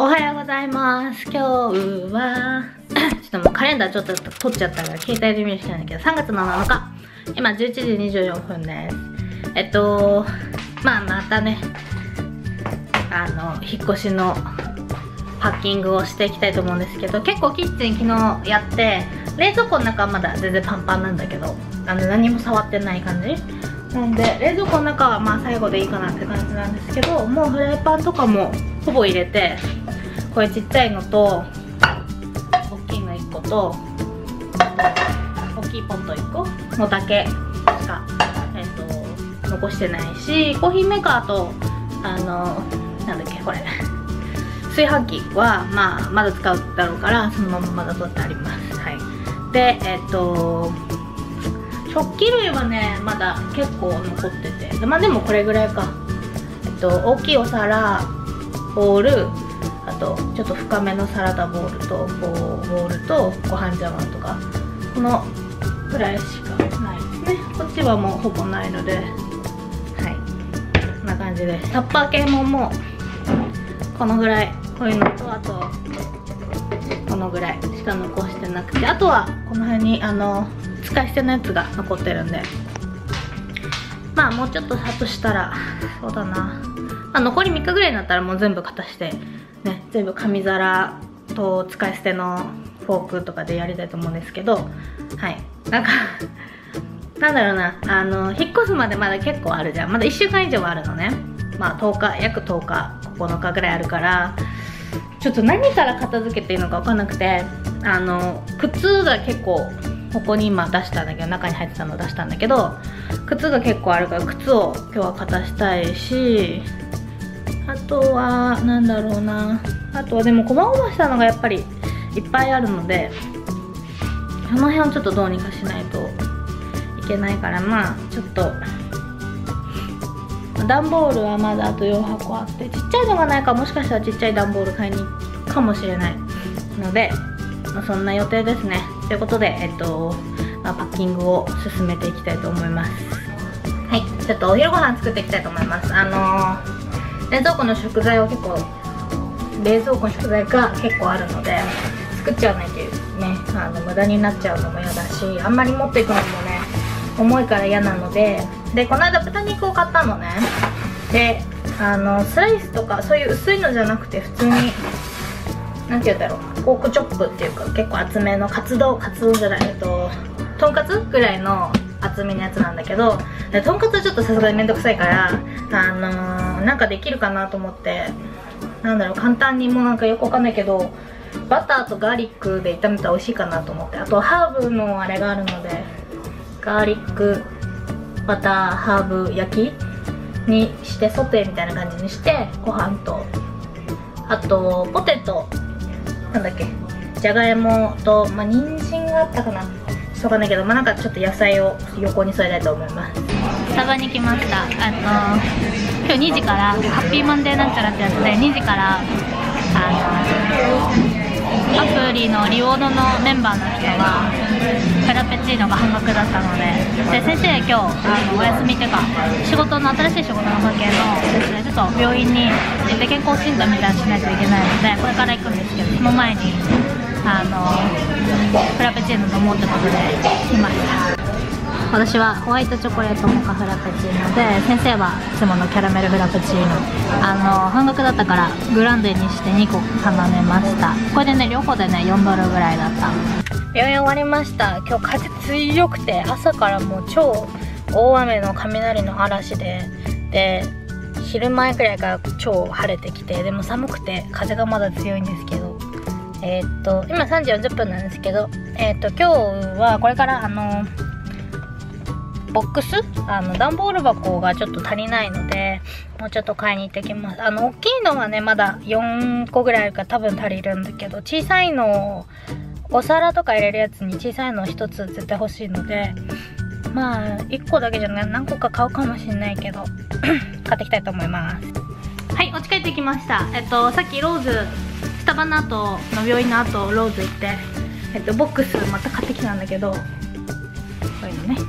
おはようございます。今日は、ちょっともうカレンダーちょっと取っちゃったから携帯で見るしかないんだけど、3月の7日、今11時24分です。まあまたね、引っ越しのパッキングをしていきたいと思うんですけど、結構キッチン昨日やって、冷蔵庫の中はまだ全然パンパンなんだけど、何も触ってない感じなんで、冷蔵庫の中はまあ最後でいいかなって感じなんですけど、もうフライパンとかもほぼ入れて、これちっちゃいのと大きいの1個と大きいポット1個のだけしか、残してないし、コーヒーメーカーとなんだっけこれ炊飯器は、まだ使うだろうからそのまままだ取ってあります。はい。で食器類はねまだ結構残ってて、まあでもこれぐらいか。大きいお皿、ボウル、あとちょっと深めのサラダボウルとご飯茶碗とか、このぐらいしかないですね。こっちはもうほぼないので、はいこんな感じです。タッパー系ももうこのぐらい、こういうのとあとこのぐらいしか残してなくて、あとはこの辺に使い捨てのやつが残ってるんで、まあもうちょっとさっとしたら、そうだな、まあ、残り3日ぐらいになったらもう全部片してね、全部紙皿と使い捨てのフォークとかでやりたいと思うんですけど、はいなんかなんだろうな、引っ越すまでまだ結構あるじゃん。まだ1週間以上はあるのね。まあ10日、約10日9日ぐらいあるから、ちょっと何から片付けていいのか分かんなくて、靴が結構ここに今出したんだけど、中に入ってたの出したんだけど、靴が結構あるから靴を今日は片したいし、あとはなんだろうな、あとはでもこまごましたのがやっぱりいっぱいあるので、その辺をちょっとどうにかしないといけないから、まあちょっと段ボールはまだあと4箱あって、ちっちゃいのがないからもしかしたらちっちゃい段ボール買いに行くかもしれないので、まあ、そんな予定ですね。ということで、パッキングを進めていきたいと思います。はい、ちょっとお昼ご飯作っていきたいと思います。冷蔵庫の食材を結構、冷蔵庫の食材が結構あるので作っちゃわないとね、無駄になっちゃうのも嫌だし、あんまり持っていくのもね重いから嫌なので、でこの間豚肉を買ったのね。でスライスとかそういう薄いのじゃなくて、普通になんて言うんだろう、ポークチョップっていうか結構厚めのカツ丼じゃない、とんかつぐらいの厚みのやつなんだけど、とんかつはちょっとさすがにめんどくさいから、なんかできるかなと思って、なんだろう簡単に、もうなんかよくわかんないけどバターとガーリックで炒めたら美味しいかなと思って、あとハーブのあれがあるのでガーリックバターハーブ焼きにしてソテーみたいな感じにして、ご飯とあとポテトなんだっけ、じゃがいもと、まあ、人参があったかな、しょうがないけど、まあ、なんかちょっと野菜を横に添えたいと思います。スタバに来ました。今日2時からハッピーマンデーなんちゃらってやつで、2時からアプリのリオードのメンバーの人はフラペチーノが半額だったので、で先生今日お休みっていうか、仕事の新しい仕事の関係のですね、ちょっと病院に行って健康診断みたいにしないといけないので、これから行くんですけど、その前にフラペチーノ飲もうってことで来ました。私はホワイトチョコレートモカフラペチーノで、先生はいつものキャラメルフラペチーノ、半額だったからグランデにして2個頼めました。これでね両方でね4ドルぐらいだった。病院終わりました。今日風強くて、朝からもう超大雨の雷の嵐で、で昼前くらいから超晴れてきて、でも寒くて風がまだ強いんですけど、今3時40分なんですけど、今日はこれからボックス、段ボール箱がちょっと足りないので、もうちょっと買いに行ってきます。大きいのはねまだ4個ぐらいあるから多分足りるんだけど、小さいのをお皿とか入れるやつに小さいの1つ絶対欲しいので、まあ1個だけじゃない、何個か買うかもしれないけど買っていきたいと思います。はい、お家帰ってきました。さっきローズ、スタバの後の病院の後ローズ行って、ボックスまた買ってきたんだけど、こういうのね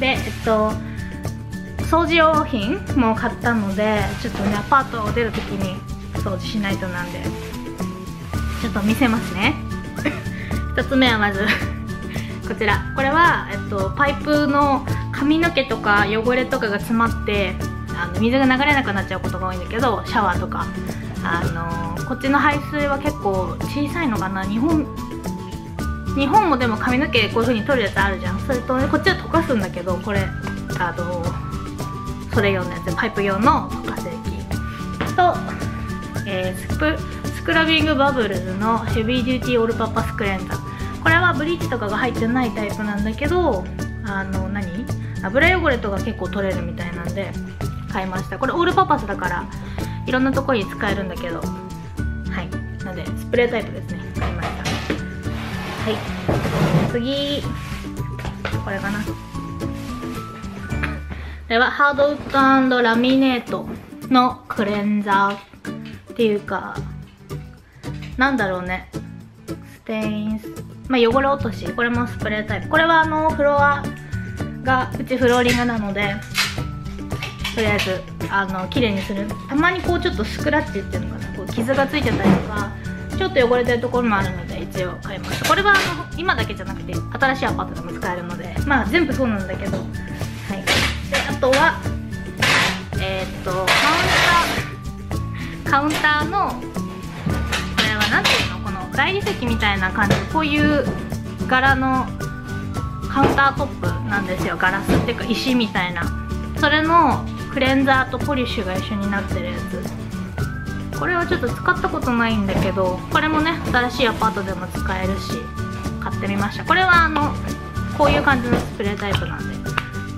で、掃除用品も買ったので、ちょっとねアパートを出る時に掃除しないとなんで、ちょっと見せますね。1つ目はまずこちら、これは、パイプの髪の毛とか汚れとかが詰まって水が流れなくなっちゃうことが多いんだけど、シャワーとかこっちの排水は結構小さいのかな。日本もでも髪の毛こういう風に取るやつあるじゃん。それと、ね、こっちは溶かすんだけど、これそれ用のやつ、パイプ用の溶かす液と、スクラビングバブルズのヘビーデューティーオールパーパスクレンザー。これはブリーチとかが入ってないタイプなんだけど、油汚れとか結構取れるみたいなんで買いました。これオールパーパスだからいろんなとこに使えるんだけど、はい、なのでスプレータイプですね、買いました。はい、次これかな。これはハードウッド&ラミネートのクレンザーっていうか、なんだろうね、ステインス、汚れ落とし。これもスプレータイプ。これはフロアがうちフローリングなので、とりあえず綺麗にする。たまにこうちょっとスクラッチっていうのかな、こう傷がついてたりとかちょっと汚れてるところもあるので一応買いました。これは今だけじゃなくて新しいアパートでも使えるので、全部そうなんだけど、はい。であとはカウンターの、これは何ていうの、この大理石みたいな感じ、こういう柄のカウンタートップなんですよ。ガラスっていうか石みたいな。それのクレンザーとポリッシュが一緒になってるやつ。これはちょっと使ったことないんだけど、これもね新しいアパートでも使えるし買ってみました。これはこういう感じのスプレータイプなんで、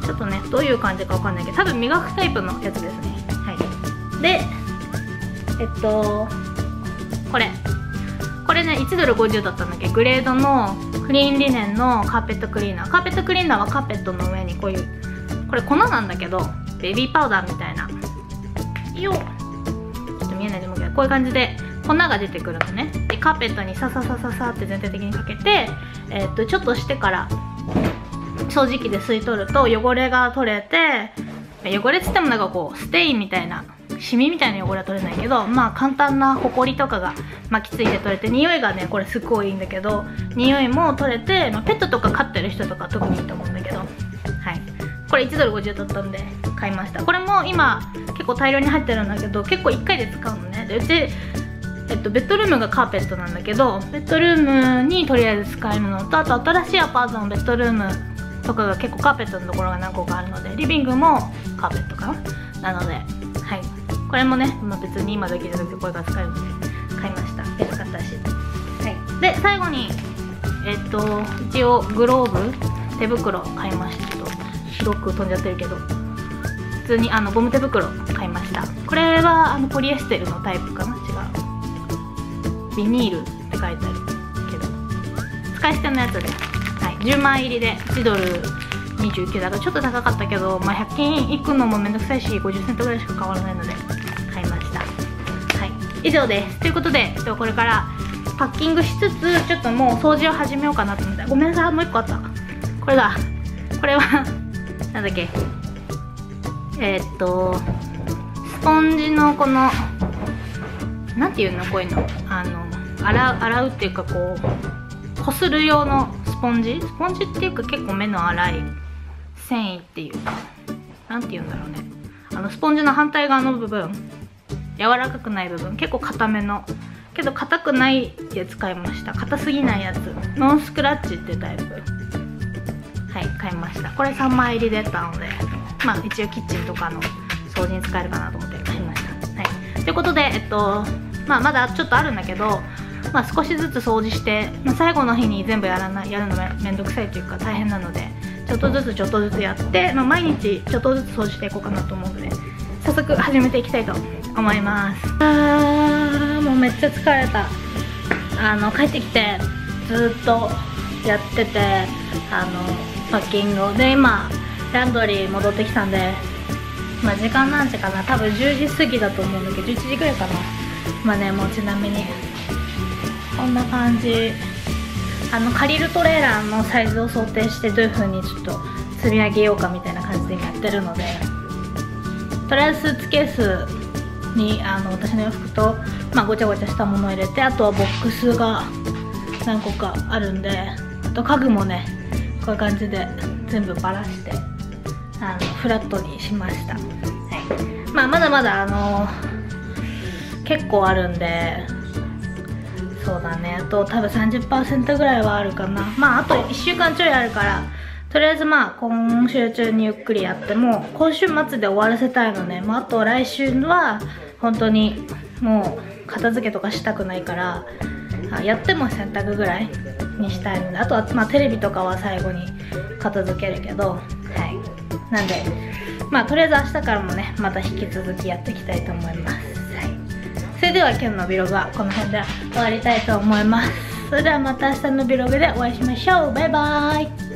ちょっとねどういう感じかわかんないけど、多分磨くタイプのやつですね。はい。でこれね$1.50だったんだっけ、グレードのクリーンリネンのカーペットクリーナー。カーペットクリーナーはカーペットの上にこういう、これ粉なんだけどベビーパウダーみたいな、ちょっと見えないと思うけど、こういう感じで粉が出てくるのね。でカーペットにサササササって全体的にかけて、ちょっとしてから掃除機で吸い取ると汚れが取れて、汚れっつってもなんかこうステインみたいな、シミみたいな汚れは取れないけど、簡単なホコリとかが巻きついて取れて、匂いがねこれすごいいいんだけど匂いも取れて、ペットとか飼ってる人とか特にいいと思うんだけど、はい。これ$1.50だったんで買いました。これも今結構大量に入ってるんだけど、結構1回で使うのね。でうち、ベッドルームがカーペットなんだけど、ベッドルームにとりあえず使えるのと、あと新しいアパートのベッドルームとかが結構カーペットのところが何個かあるので、リビングもカーペットかな、なので、はい。これもね、別に今だけじゃなくてこれから使えるので買いました。安かったし、はい。で最後に一応グローブ、手袋買いました。すごく飛んじゃってるけど、普通にゴム手袋買いました。これはポリエステルのタイプかな、違う、ビニールって書いてあるけど使い捨てのやつで、はい、10枚入りで$1.29だからちょっと高かったけど、100均行くのもめんどくさいし50セントぐらいしか変わらないので買いました。はい、以上です。ということで、これからパッキングしつつ、ちょっともう掃除を始めようかなと思って、ごめんなさい、もう1個あった、これだ。これはなんだっけ、スポンジのこのなんていうの、こういうの洗うっていうか、こうこする用のスポンジっていうか、結構目の粗い繊維っていうか、なんていうんだろうね、スポンジの反対側の部分、柔らかくない部分、結構硬めのけど硬くないやつ買いました。硬すぎないやつ、ノンスクラッチってタイプ、はい、買いました。これ3枚入りで出たので、一応キッチンとかの掃除に使えるかなと思って買いました。はい、ということで、まだちょっとあるんだけど、少しずつ掃除して、最後の日に全部やるのがめんどくさいというか大変なので、ちょっとずつやって、毎日ちょっとずつ掃除していこうかなと思うので、早速始めていきたいと思います。もうめっちゃ疲れた。帰ってきてずっとやってて、パッキングをで、今ランドリー戻ってきたんで、時間何時かな、多分10時過ぎだと思うんだけど、11時ぐらいかな。もうちなみにこんな感じ、借りるトレーラーのサイズを想定して、どういう風にちょっと積み上げようかみたいな感じでやってるので、とりあえずスーツケースに私の洋服と、ごちゃごちゃしたものを入れて、あとはボックスが何個かあるんで、あと家具もねこういう感じで全部ばらしてフラットにしました。はい、まだまだ結構あるんで、そうだね、あと多分 30% ぐらいはあるかな。あと1週間ちょいあるから、とりあえず今週中にゆっくりやって、もう今週末で終わらせたいのね。あと来週は本当にもう片付けとかしたくないから、やっても洗濯ぐらいにしたいので、あとはテレビとかは最後に片付けるけど、はい、なんでとりあえず明日からもねまた引き続きやっていきたいと思います。はい、それでは今日の Vlog はこの辺で終わりたいと思います。それではまた明日の Vlog でお会いしましょう。バイバーイ。